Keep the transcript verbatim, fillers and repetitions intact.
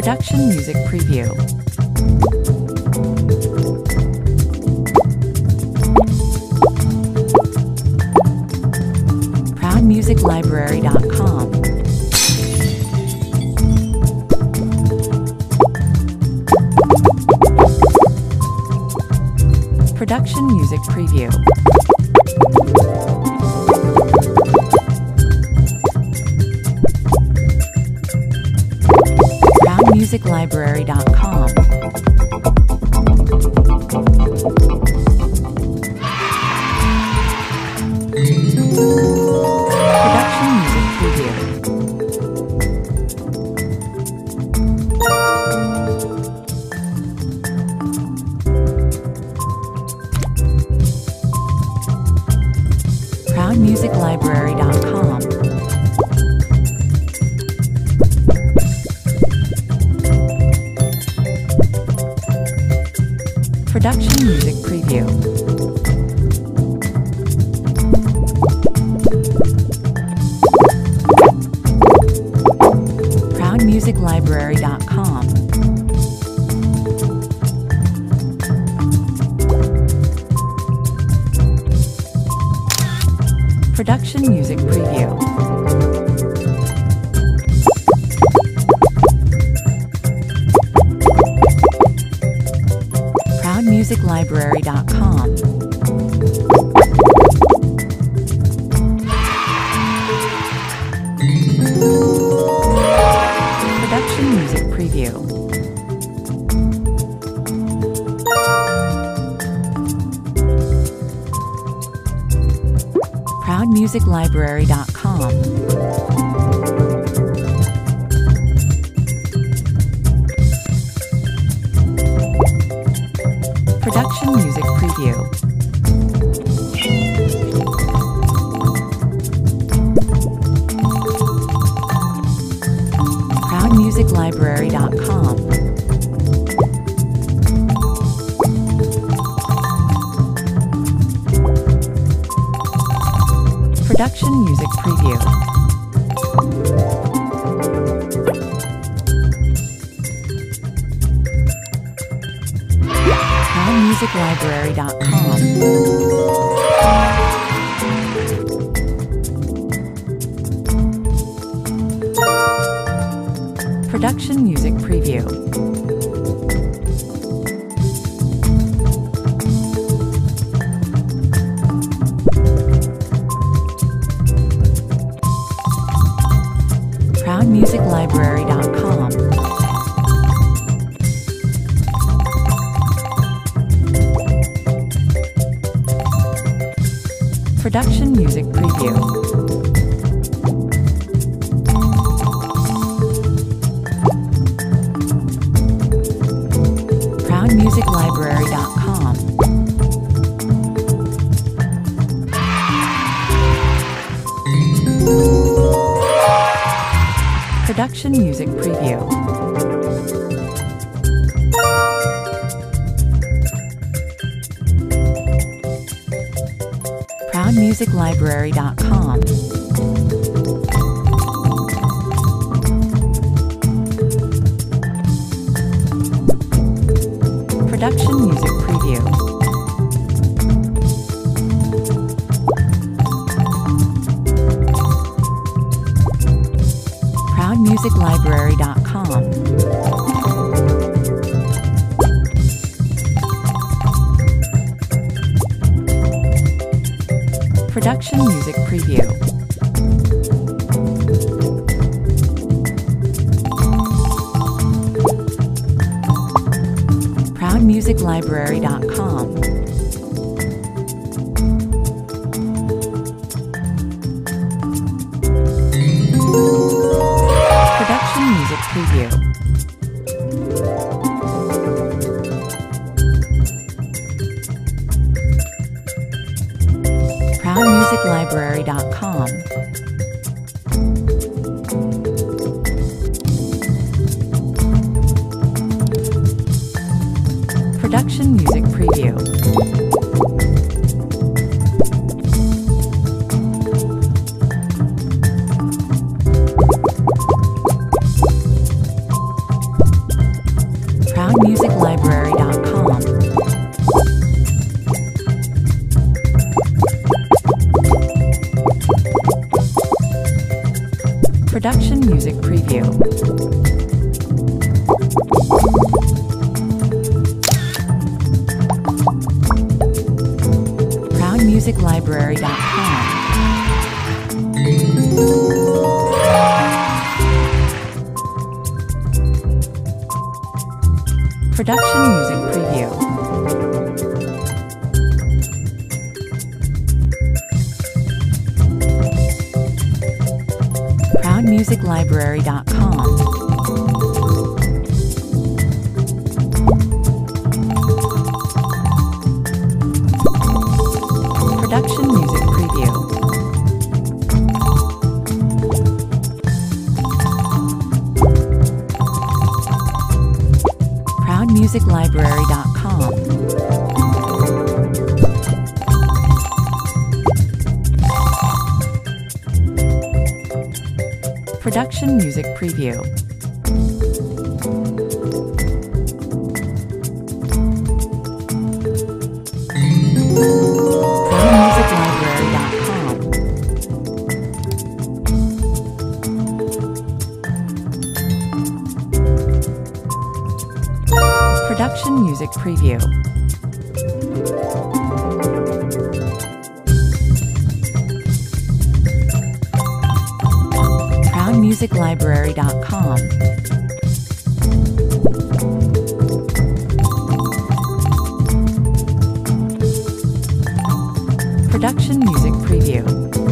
production music preview. proud music library dot com Production music preview. proud music library dot com Production music preview. proud music library dot com Production music preview. proud music library dot com Production music preview. proud music library dot com Production music preview. proud music library dot com Production music preview. proud music library dot com Production music preview. proud music library dot com Production music preview. proud music library dot com Production music preview. proud music library dot com Production music preview. proud music library dot com Production music preview. proud music library dot com Production music preview. proud music library dot com Production music preview. proud music library dot com Production music preview. proud music library dot com. Production music preview. proud music library dot com. Production music preview. proud music library dot com. Production music preview. proud music library dot com. Production music preview. proud music library dot com. Production music preview. proud music library dot com. Production music preview.